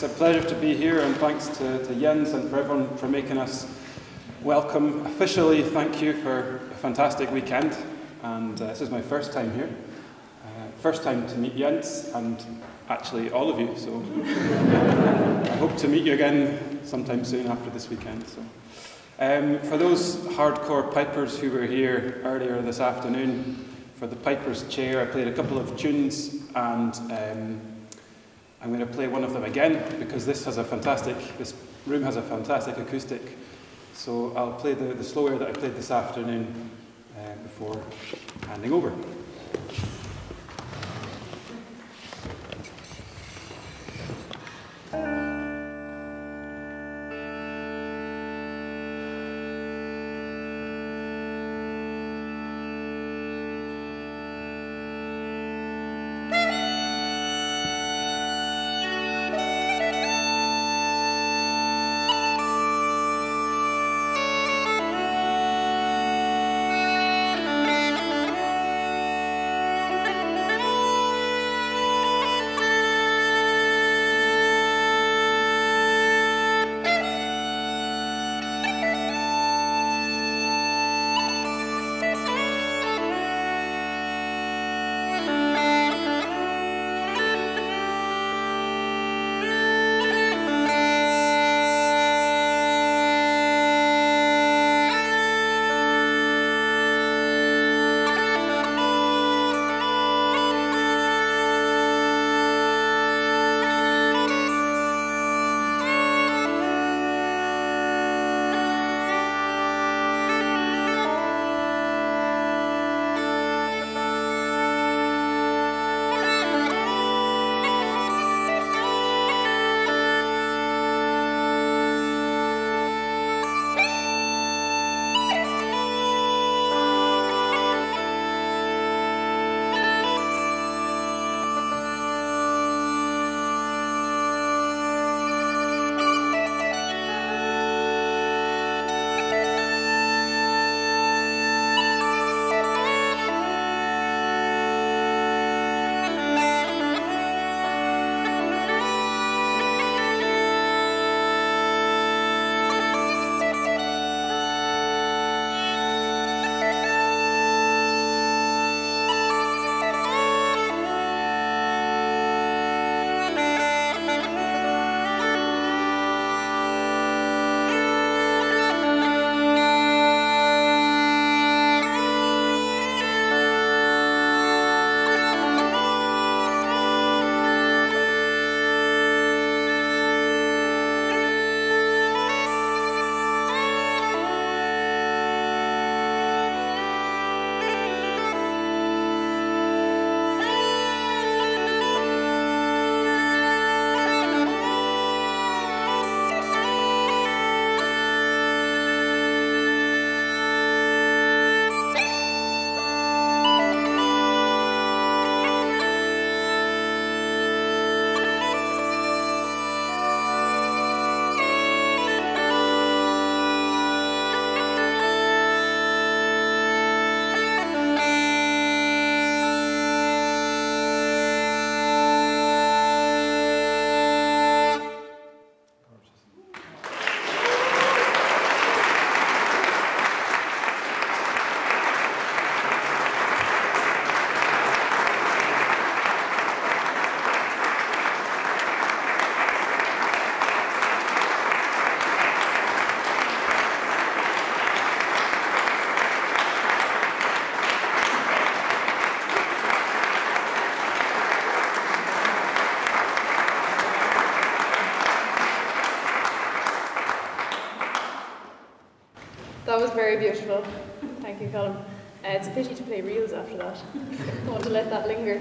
It's a pleasure to be here, and thanks to Jens and for everyone for making us welcome. Officially, thank you for a fantastic weekend, and this is my first time here. First time to meet Jens, and actually all of you, so I hope to meet you again sometime soon after this weekend. So. For those hardcore pipers who were here earlier this afternoon, for the Piper's Chair, I played a couple of tunes, and I'm going to play one of them again, because this room has a fantastic acoustic. So I'll play the slow air that I played this afternoon before handing over. That was very beautiful. Thank you, Calum. It's a pity to play reels after that. I want to let that linger.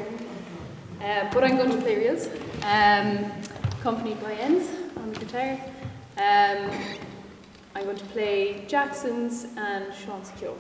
But I'm going to play reels, accompanied by Enns on the guitar. I'm going to play Jackson's and Sean's Cure.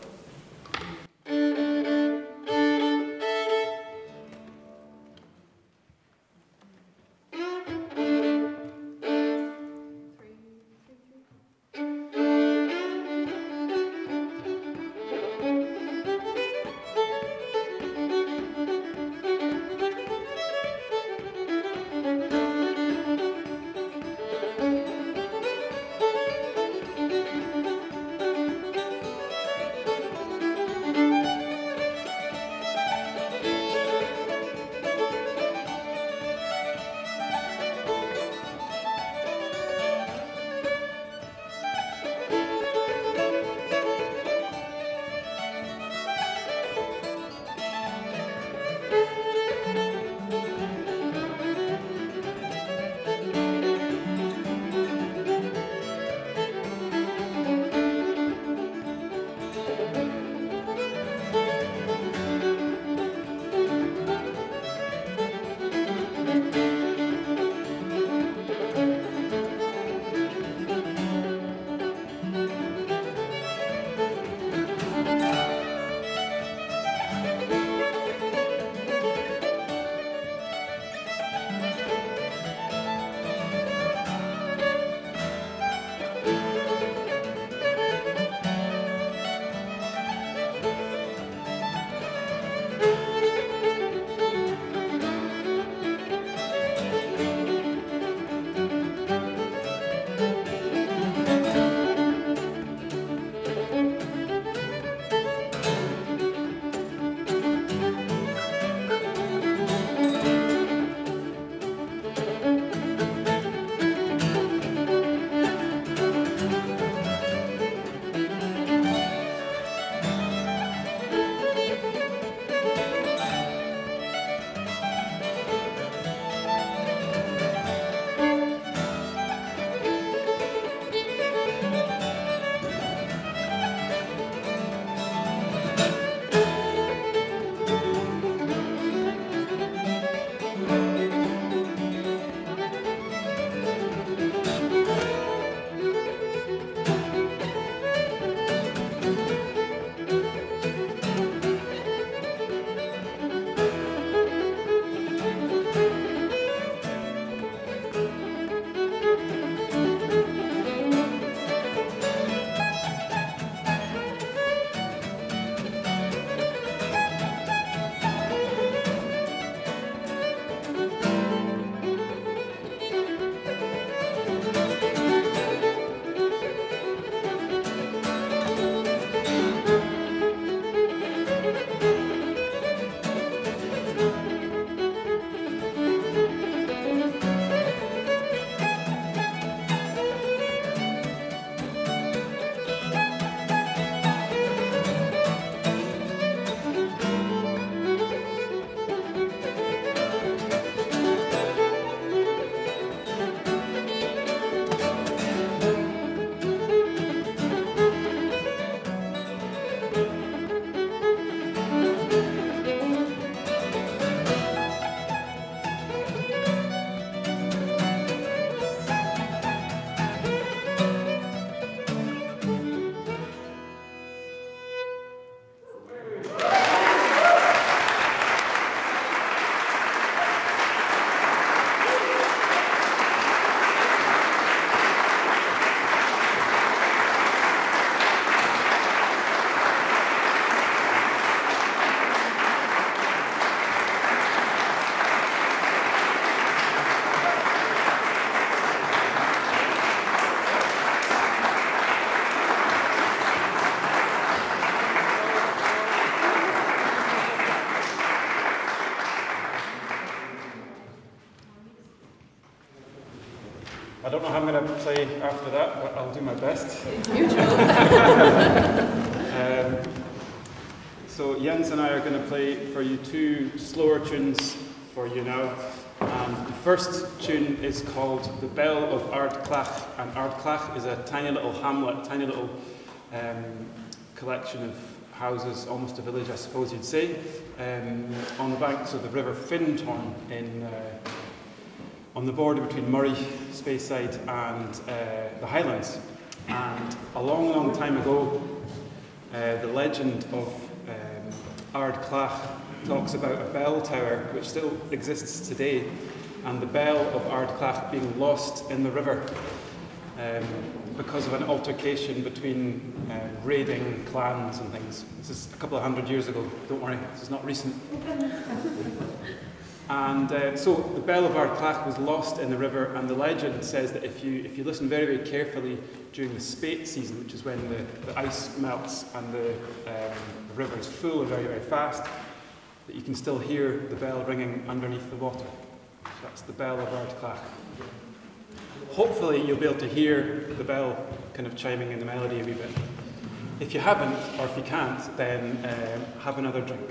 I don't know how I'm going to play after that, but I'll do my best. So Jens and I are going to play for you two slower tunes for you now. The first tune is called The Bell of Ardclach, and Ardclach is a tiny little hamlet, tiny little collection of houses, almost a village I suppose you'd say, on the banks of the River Fintorn in on the border between Murray Speyside and the Highlands. And a long, long time ago, the legend of Ardclach talks about a bell tower which still exists today, and the bell of Ardclach being lost in the river because of an altercation between raiding clans and things. This is a couple of hundred years ago, don't worry, this is not recent. And so the Bell of Ardclach was lost in the river, and the legend says that if you listen very, very carefully during the spate season, which is when the ice melts and the river is full and very, very fast, that you can still hear the bell ringing underneath the water. So that's the Bell of Ardclach. Hopefully you'll be able to hear the bell kind of chiming in the melody a wee bit. If you haven't, or if you can't, then have another drink.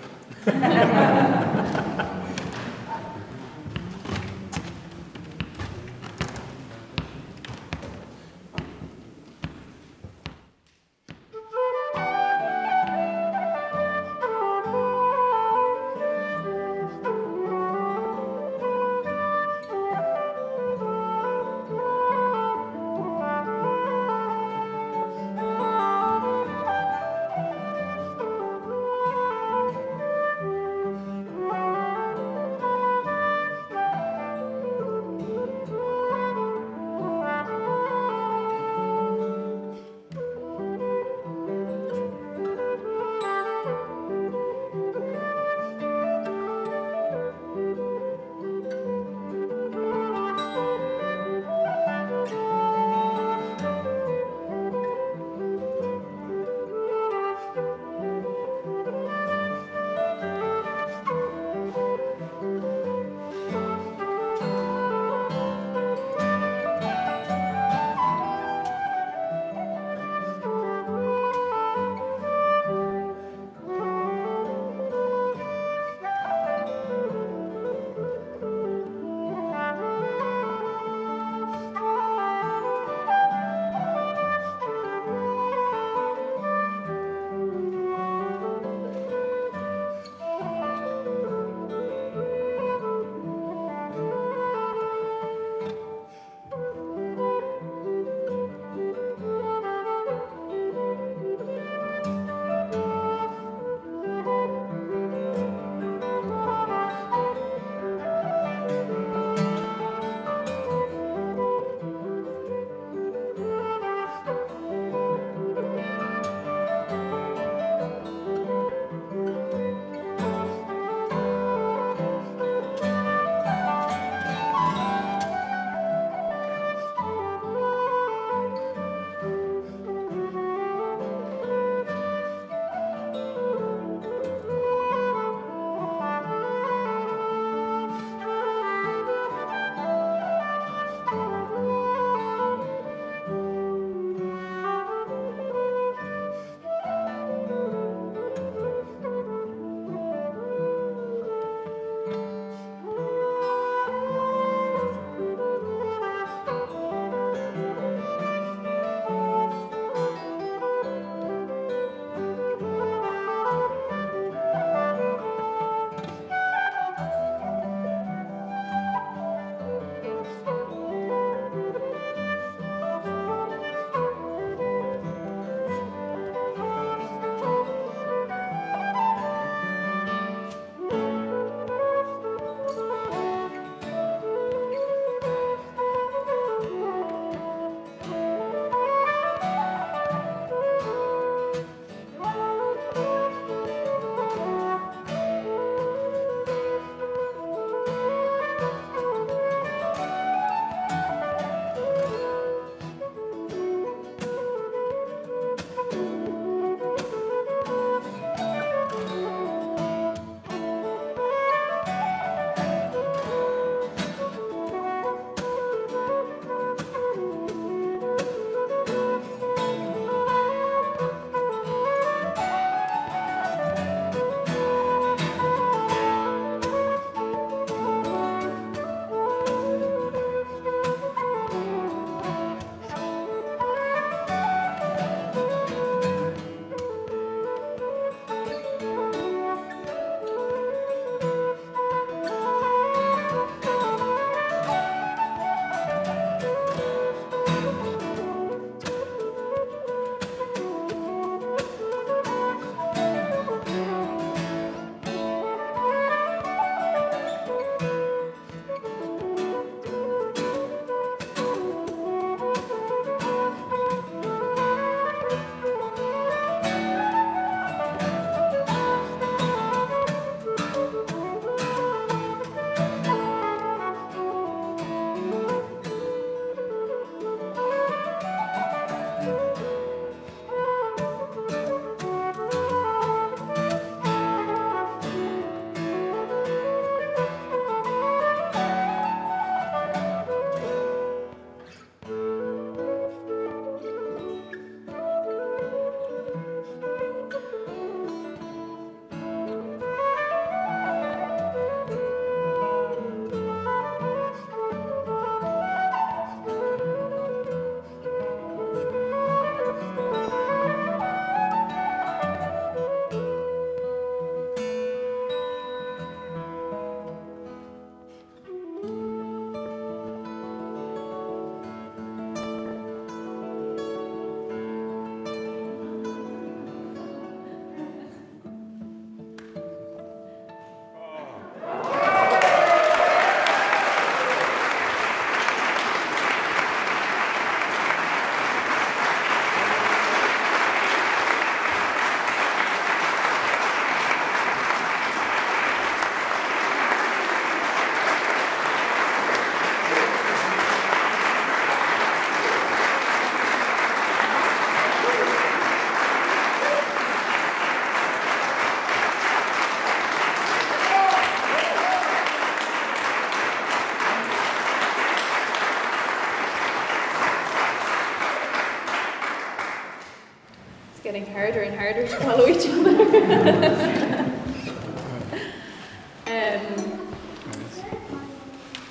harder and harder to follow each other.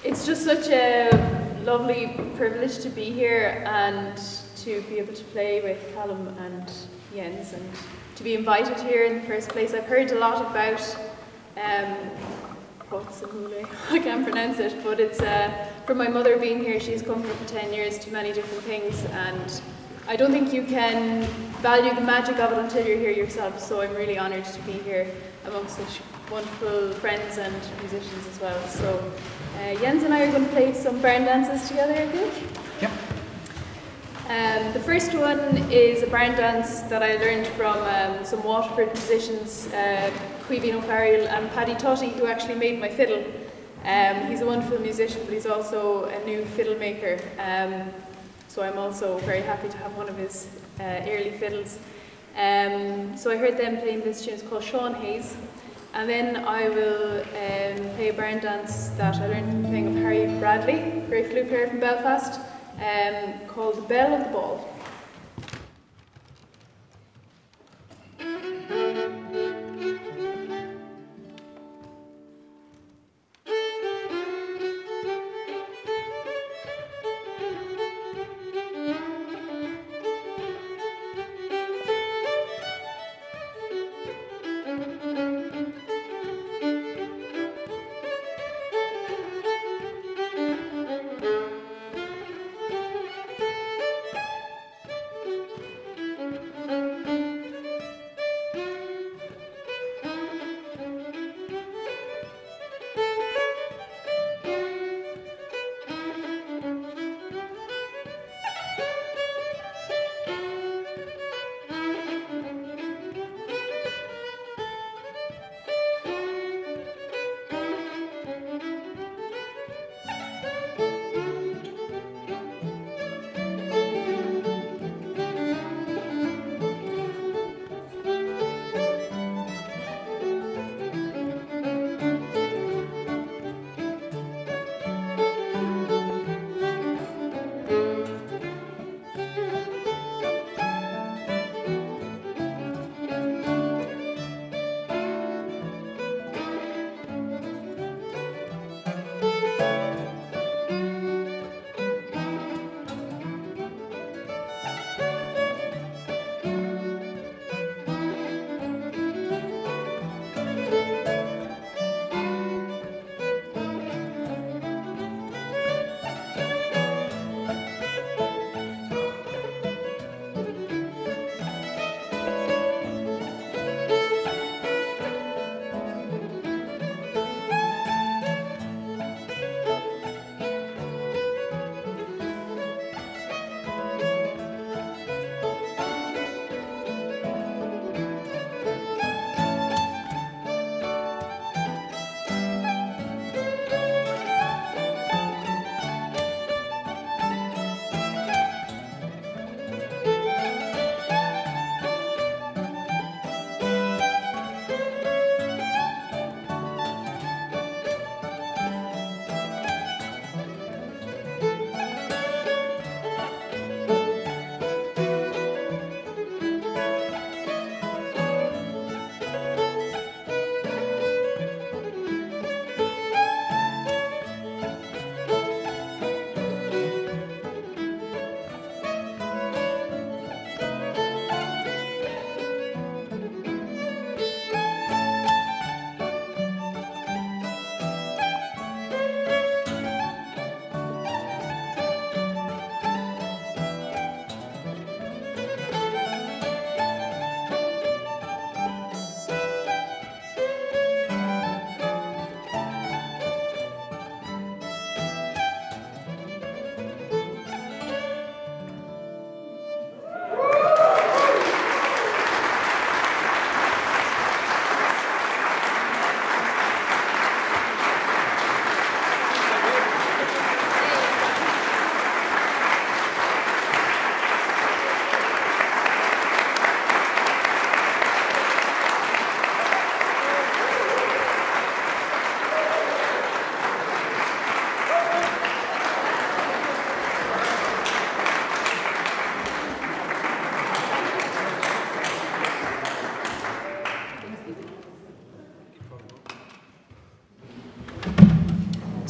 It's just such a lovely privilege to be here and to be able to play with Calum and Jens and to be invited here in the first place. I've heard a lot about I can't pronounce it, but it's from my mother being here. She's come here for 10 years to many different things, and I don't think you can value the magic of it until you're here yourself, so I'm really honoured to be here amongst such wonderful friends and musicians as well. So Jens and I are going to play some barn dances together, I think. Yep. The first one is a barn dance that I learned from some Waterford musicians, Quivin O'Farrell and Paddy Totti, who actually made my fiddle. He's a wonderful musician, but he's also a new fiddle maker, so I'm also very happy to have one of his early fiddles. So I heard them playing this tune. It's called Sean Hayes, and then I will play a barn dance that I learned from the playing of Harry Bradley, great flute player from Belfast, called The Bell and the Ball.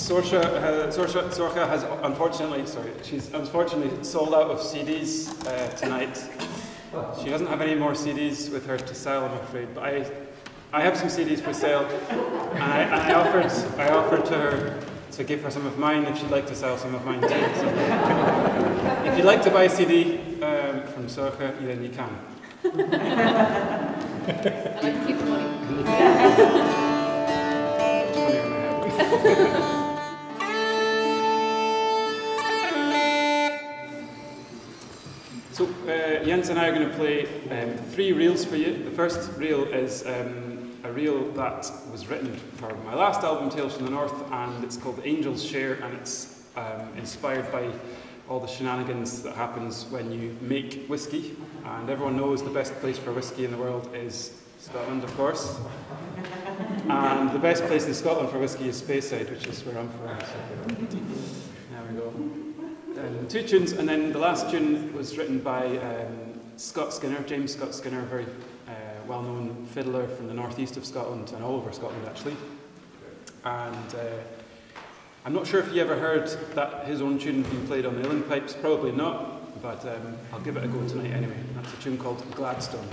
Sorcha has unfortunately sold out of CDs tonight. She doesn't have any more CDs with her to sell, I'm afraid, but I have some CDs for sale, and I offered to her to give her some of mine if she'd like to sell some of mine too. So, if you'd like to buy a CD from Sorcha, then you can. I like to keep the money. So Jens and I are going to play three reels for you. The first reel is a reel that was written for my last album, Tales from the North, and it's called The Angels Share, and it's inspired by all the shenanigans that happens when you make whiskey. And everyone knows the best place for whiskey in the world is Scotland, of course. And the best place in Scotland for whiskey is Speyside, which is where I'm from. There we go. Two tunes, and then the last tune was written by Scott Skinner, James Scott Skinner, a very well-known fiddler from the northeast of Scotland and all over Scotland actually. And I'm not sure if you ever heard that his own tune being played on the Uilleann Pipes, probably not, but I'll give it a go tonight anyway. That's a tune called Gladstone.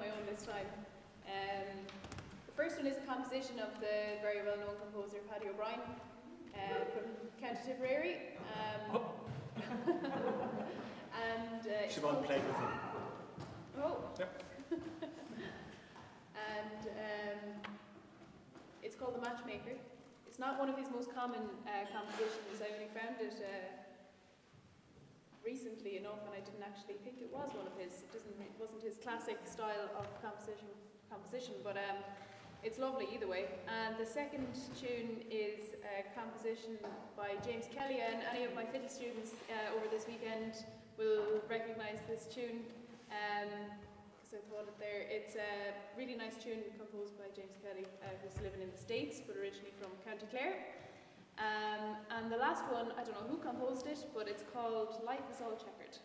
on my own this time. The first one is a composition of the very well-known composer Paddy O'Brien from County Tipperary. And Siobhan played with him. Oh. Yep. And it's called The Matchmaker. It's not one of his most common compositions. I only found it recently enough, and I didn't actually think it was one of his. It wasn't his classic style of composition, but it's lovely either way. And the second tune is a composition by James Kelly, and any of my fiddle students over this weekend will recognise this tune because I thought it there. It's a really nice tune composed by James Kelly, who's living in the States but originally from County Clare. And the last one, I don't know who composed it, but it's called Life is All Checkered.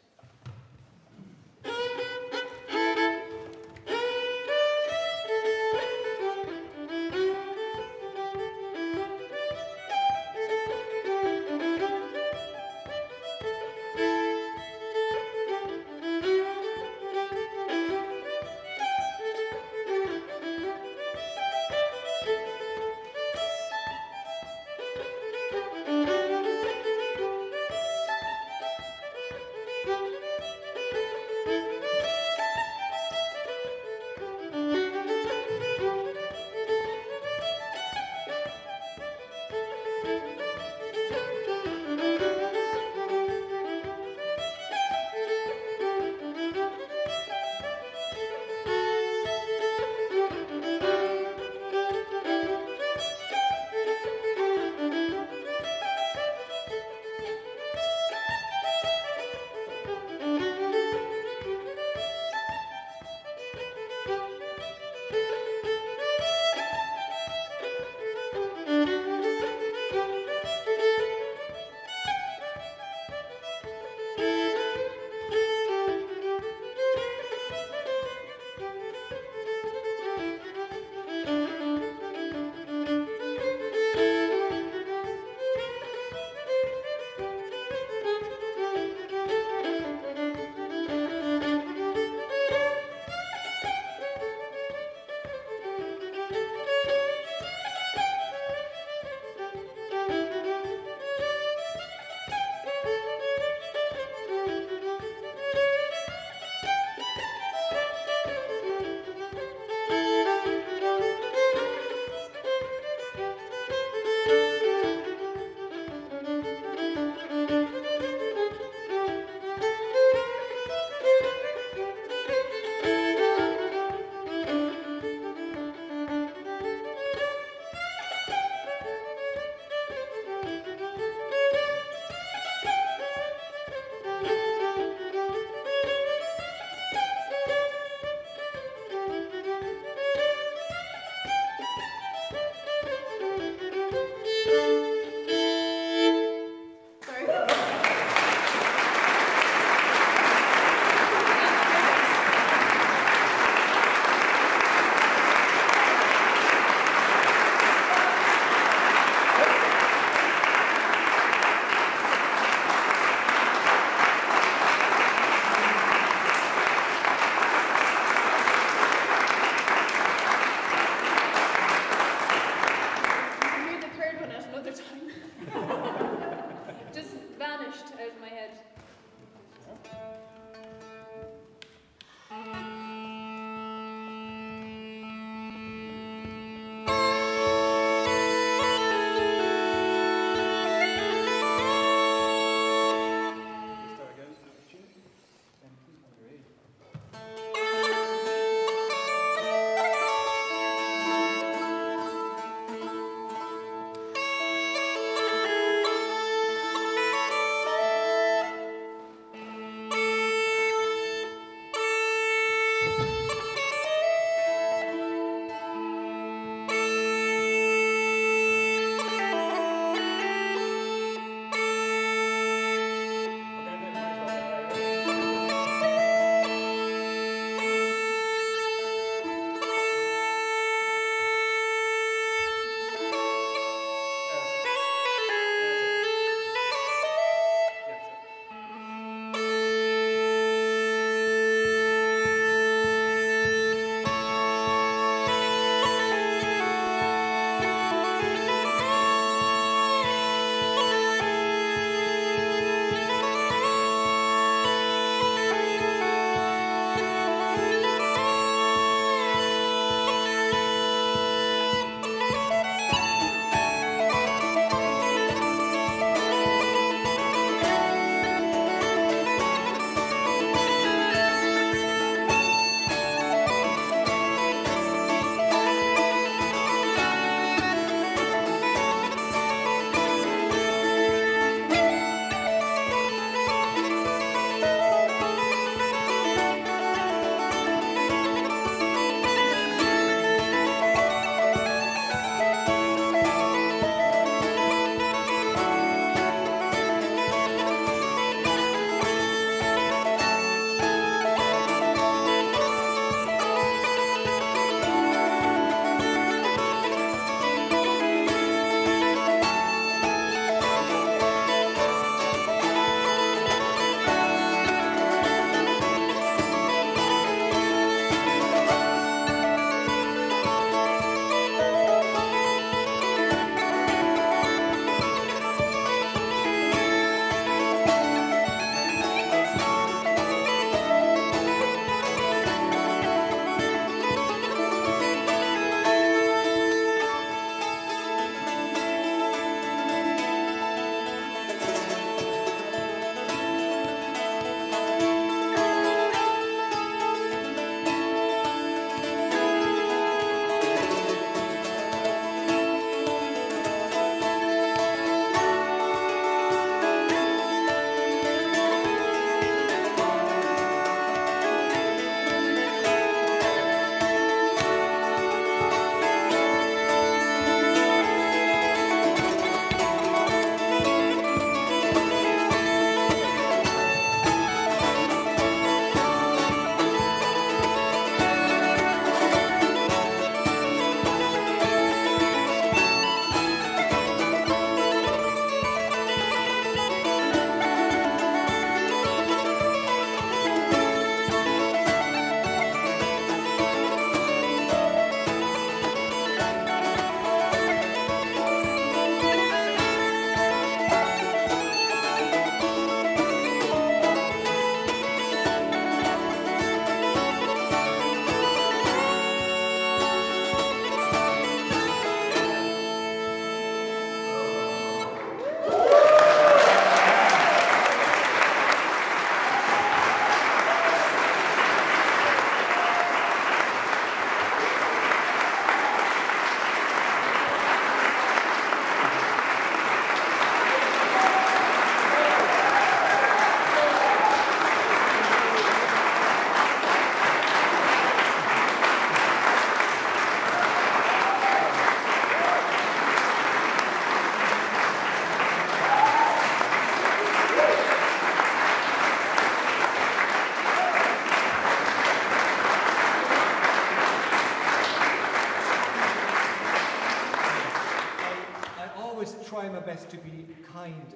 best to be kind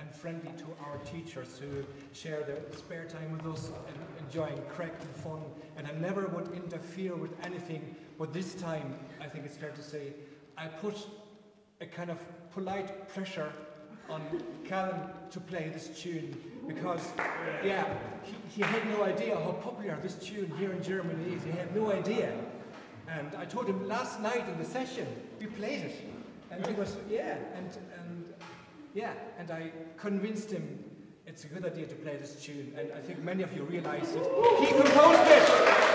and friendly to our teachers who share their spare time with us and enjoying crack and fun. And I never would interfere with anything. But this time, I think it's fair to say, I put a kind of polite pressure on Calum to play this tune because, yeah, he had no idea how popular this tune here in Germany is. He had no idea. And I told him last night in the session, we played it. And he was, yeah, and I convinced him it's a good idea to play this tune. And I think many of you realized it. He composed it!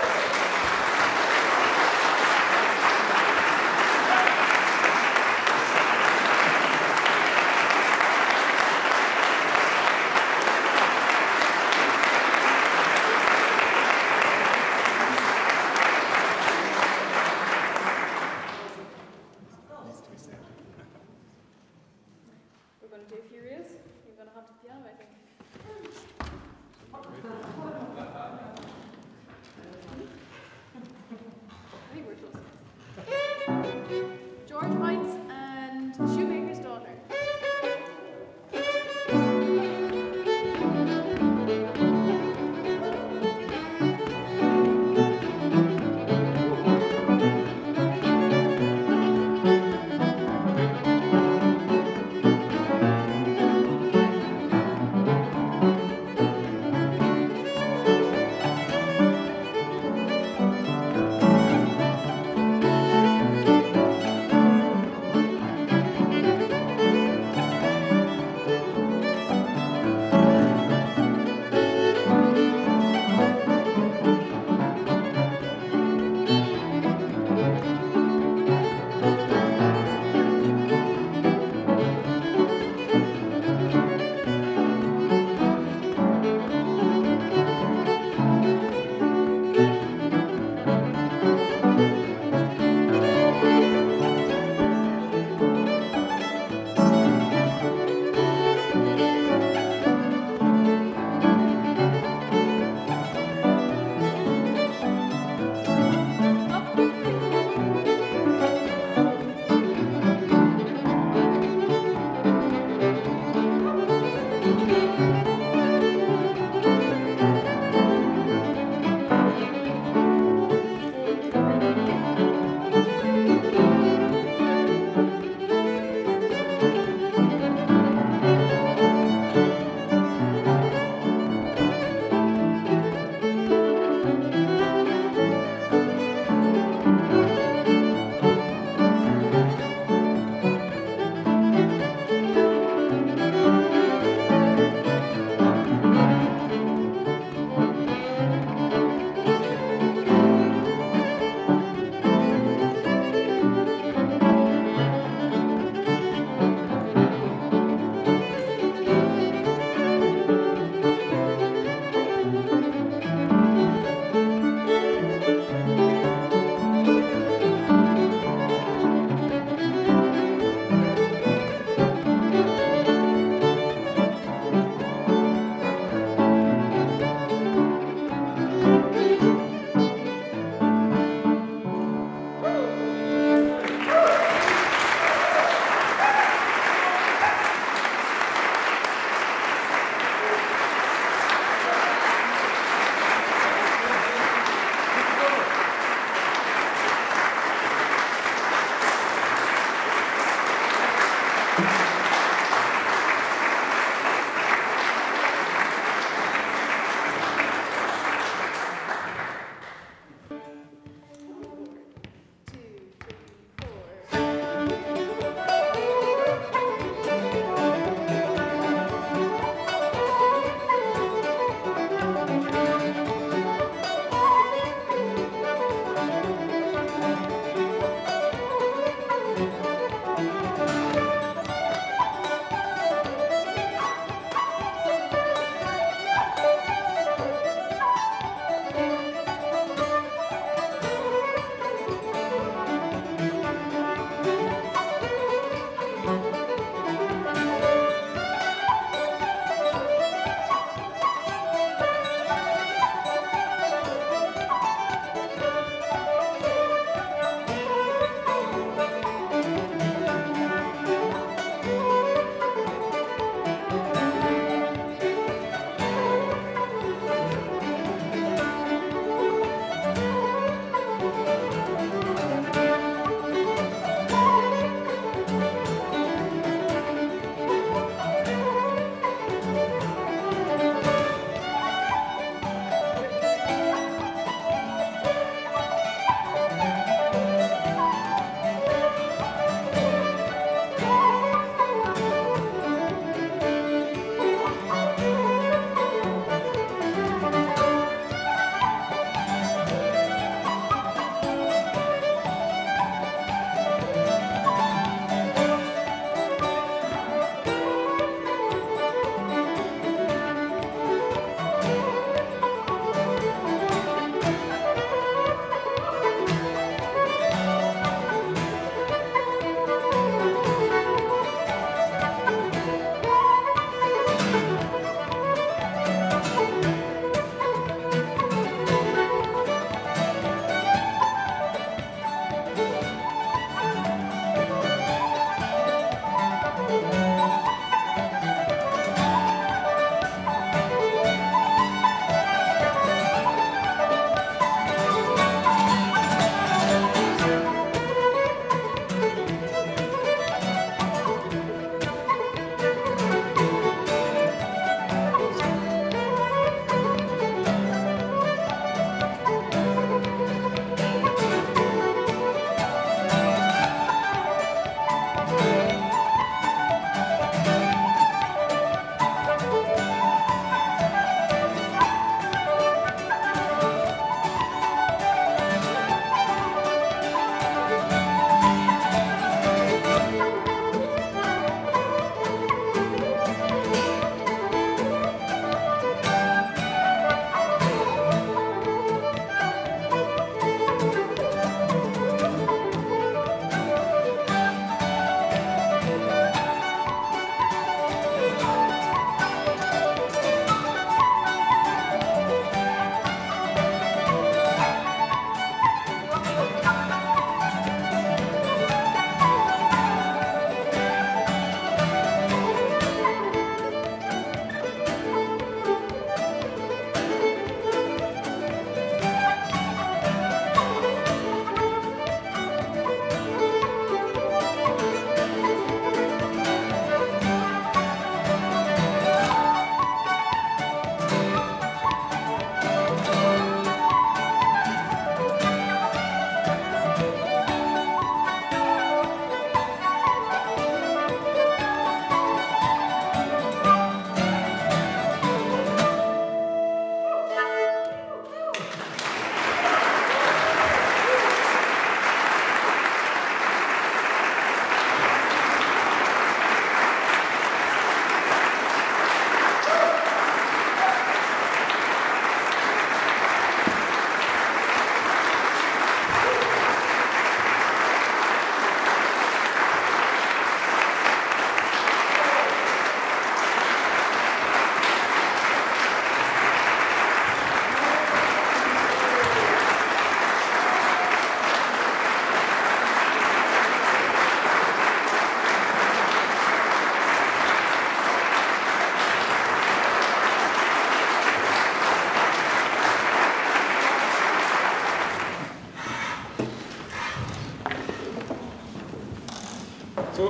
So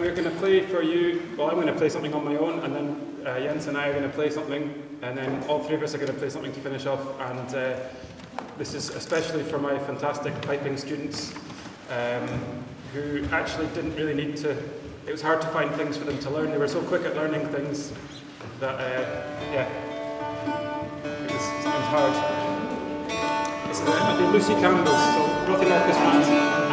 we're going to play for you, well I'm going to play something on my own, and then Jens and I are going to play something, and then all three of us are going to play something to finish off. And this is especially for my fantastic piping students who actually didn't really need to, it was hard to find things for them to learn. They were so quick at learning things that, yeah, it was hard. It's going to be Lucy Campbell's, so nothing like this one.